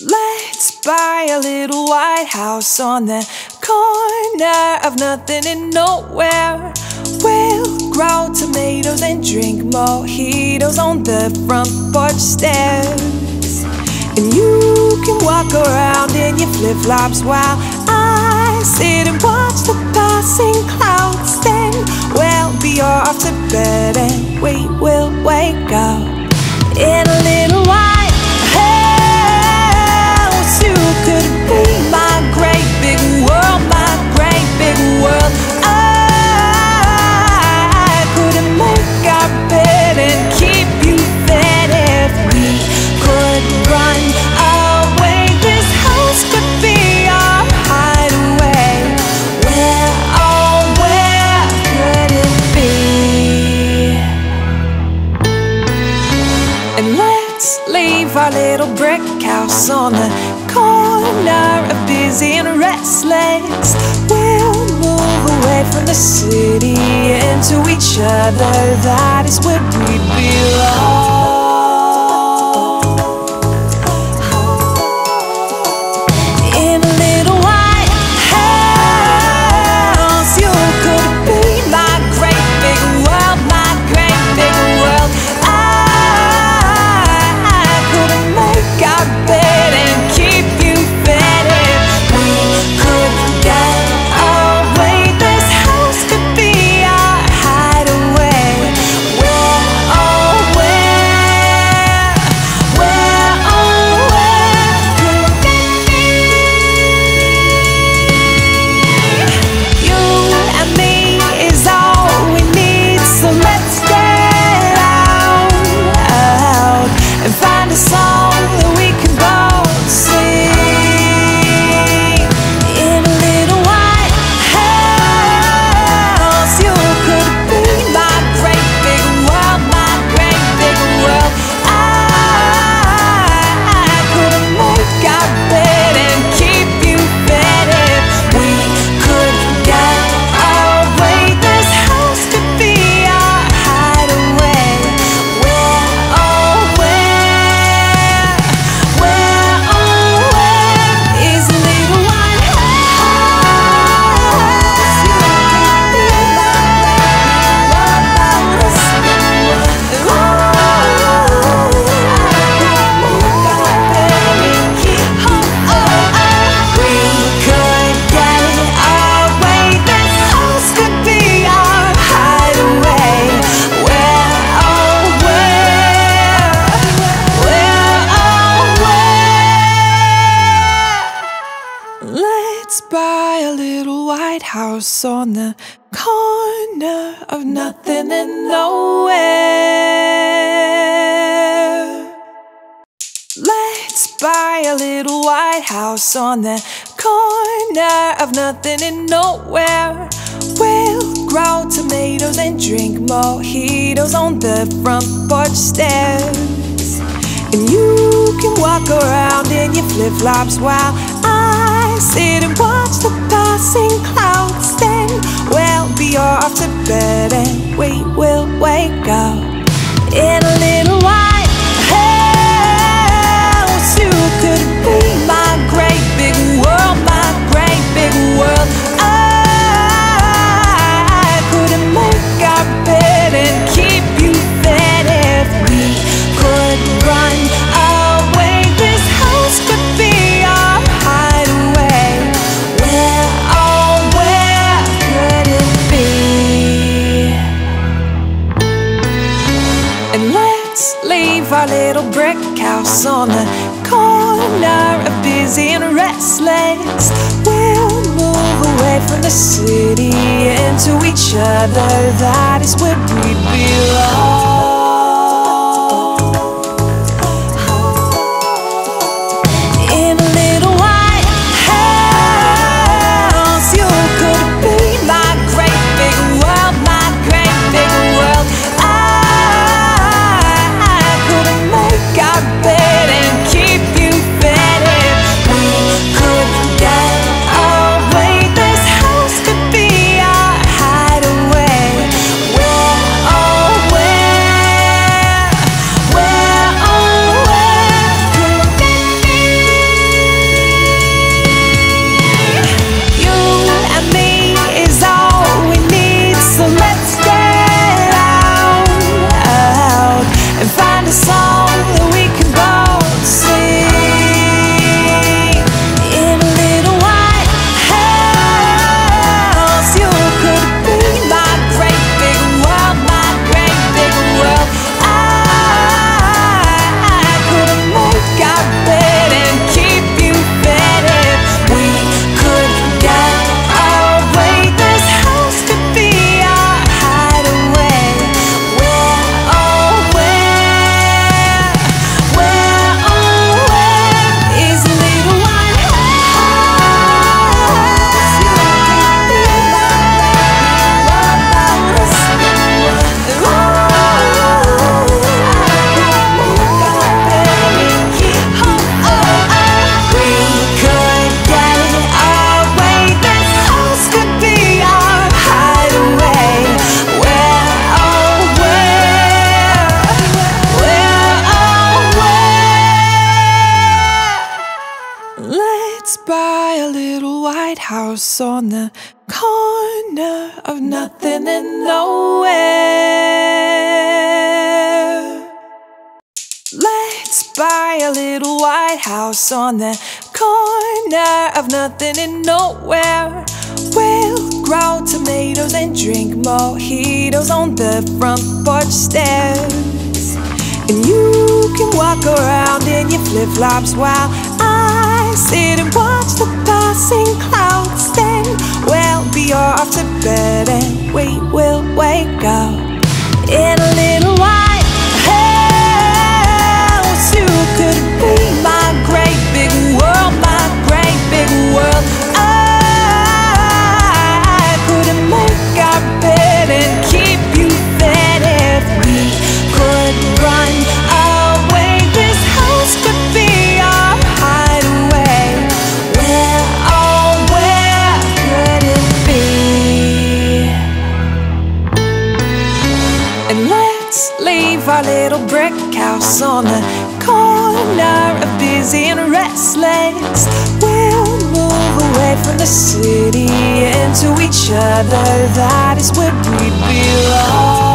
Let's buy a little white house on the corner of nothing and nowhere. We'll grow tomatoes and drink mojitos on the front porch stairs. And you can walk around in your flip-flops while I sit and watch the passing clouds. Then we'll be off to bed and we will wake up in a little while. Leave our little brick house on the corner of busy and restless. We'll move away from the city into each other. That is where we belong. In a little white house, you could be my great big world, my great big world. Let's buy a little white house on the corner of nothing and nowhere. Let's buy a little white house on the corner of nothing and nowhere. We'll grow tomatoes and drink mojitos on the front porch stairs. And you can walk around in your flip-flops while I sit and watch the passing clouds. Then we'll be off to bed and we will wake up in a little white house. You could be my great big world, my great big world. I could make our bed and keep you fed if we could run away. This house could be our hideaway. Where, oh, where could it be? And let's leave our little brick house on the corner of busy and restless. We'll move away from the city into each other. That is where we belong. Where, oh, where lighthouse on the corner of nothing and nowhere. Let's buy a little white house on the corner of nothing and nowhere. We'll grow tomatoes and drink mojitos on the front porch stairs. And you can walk around in your flip-flops while I sit and watch the passing clouds. Then we'll be off to bed and we will wake up in a little white house. You could be my great big world, my great big world. I couldn't make our bed and keep you fed if we could run away. This house could be our hideaway. Where, oh, where could it be? And let's leave our little brick house on the corner of busy and restless. We'll move away from the city into each other. That is where we belong.